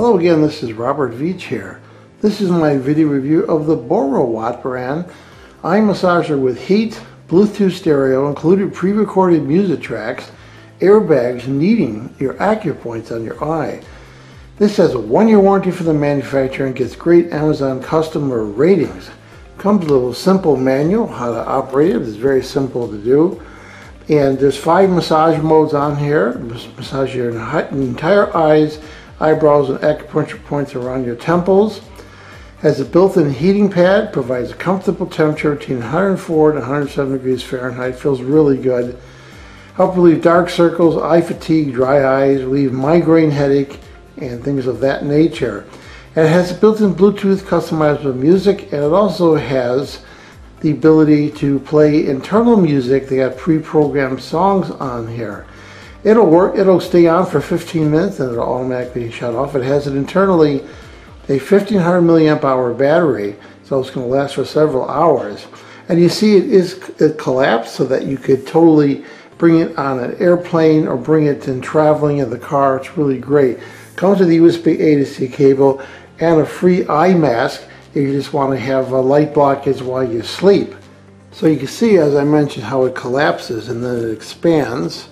Hello again, this is Robert Veach here. This is my video review of the Boriwat brand eye massager with heat, Bluetooth stereo, included pre-recorded music tracks, airbags, kneading your acupoints on your eye. This has a 1-year warranty for the manufacturer and gets great Amazon customer ratings. Comes with a little simple manual how to operate it. It's very simple to do. And there's 5 massage modes on here. Massage your entire eyes, eyebrows, and acupuncture points around your temples. Has a built-in heating pad, provides a comfortable temperature between 104 and 107 degrees Fahrenheit. Feels really good. Help relieve dark circles, eye fatigue, dry eyes, relieve migraine headache, and things of that nature. And it has built-in Bluetooth customizable music, and it also has the ability to play internal music. They got pre-programmed songs on here. It'll work, it'll stay on for 15 minutes and it'll automatically shut off. It has it internally a 1500 milliamp hour battery, so it's going to last for several hours. And you see it collapsed so that you could totally bring it on an airplane or bring it in traveling in the car. It's really great. Comes with a USB A to C cable and a free eye mask if you just want to have a light blockage while you sleep. So you can see, as I mentioned, how it collapses and then it expands,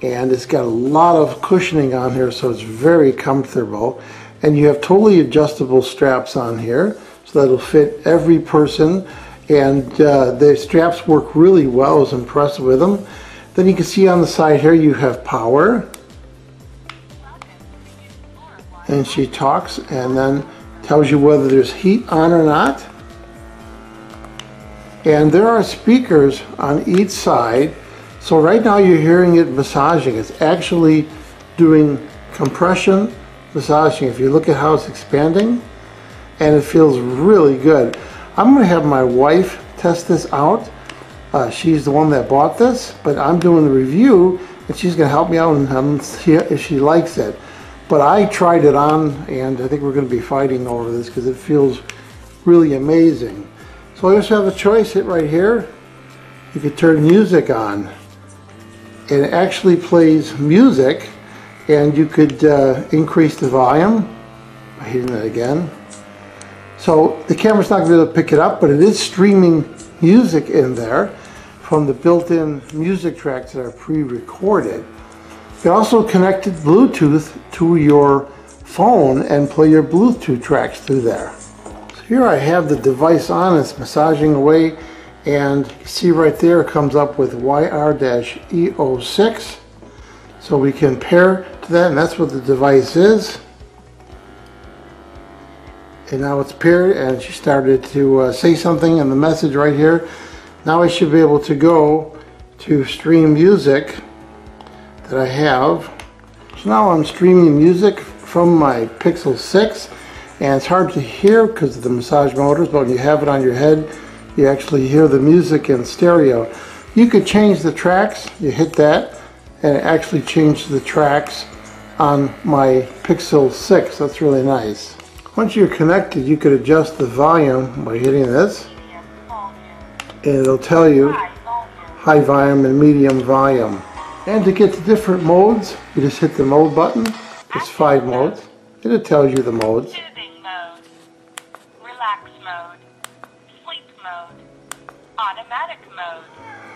and it's got a lot of cushioning on here, so it's very comfortable. And you have totally adjustable straps on here, so that'll fit every person. And the straps work really well. I was impressed with them. Then you can see on the side here you have power, and she talks and then tells you whether there's heat on or not. And there are speakers on each side, so right now you're hearing it massaging. It's actually doing compression massaging. If you look at how it's expanding, and it feels really good. I'm going to have my wife test this out. She's the one that bought this, but I'm doing the review and she's going to help me out and see if she likes it. But I tried it on and I think we're going to be fighting over this because it feels really amazing. So I just have a choice. Hit right here. You can turn music on. It actually plays music, and you could increase the volume by hitting it again. So the camera's not going to be able to pick it up, but it is streaming music in there from the built-in music tracks that are pre-recorded. You can also connect Bluetooth to your phone and play your Bluetooth tracks through there. So here I have the device on, it's massaging away, and you see right there it comes up with YR-E06. So we can pair to that, and that's what the device is. And now it's paired, and she started to say something in the message right here. Now I should be able to go to stream music that I have. So now I'm streaming music from my Pixel 6, and it's hard to hear because of the massage motors, but when you have it on your head, you actually hear the music in stereo. You could change the tracks. You hit that, and it actually changed the tracks on my Pixel 6. That's really nice. Once you're connected, you could adjust the volume by hitting this, and it'll tell you high volume and medium volume. And to get to different modes, you just hit the mode button. There's 5 modes, and it tells you the modes. Soothing mode, relax mode, sleep mode, automatic mode.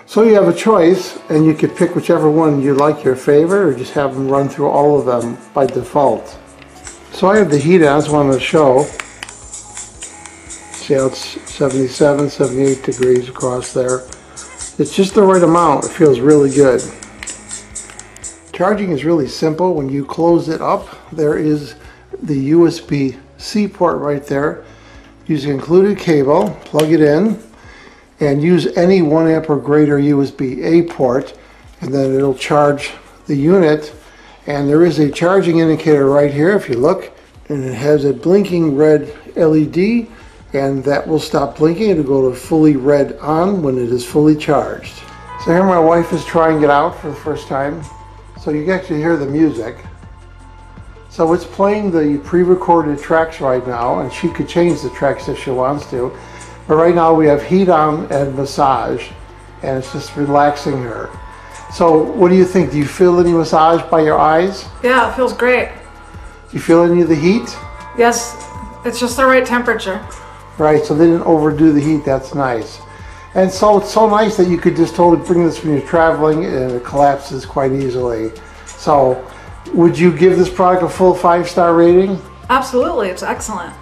So you have a choice, and you could pick whichever one you like, your favorite, or just have them run through all of them by default. So I have the heat on, I just wanted to show. See how it's 77, 78 degrees across there. It's just the right amount, it feels really good. Charging is really simple. When you close it up, there is the USB-C port right there. Use the included cable, plug it in, and use any 1 amp or greater USB-A port, and then it'll charge the unit. And there is a charging indicator right here if you look, and it has a blinking red LED, and that will stop blinking. It'll go to fully red on when it is fully charged. So here my wife is trying it out for the first time. So you can actually hear the music. So it's playing the pre-recorded tracks right now, and she could change the tracks if she wants to. But right now we have heat on and massage, and it's just relaxing her. So what do you think? Do you feel any massage by your eyes? Yeah, it feels great. Do you feel any of the heat? Yes, it's just the right temperature. Right, so they didn't overdo the heat, that's nice. And so it's so nice that you could just totally bring this when you're traveling and it collapses quite easily. So would you give this product a full 5-star rating? Absolutely, it's excellent.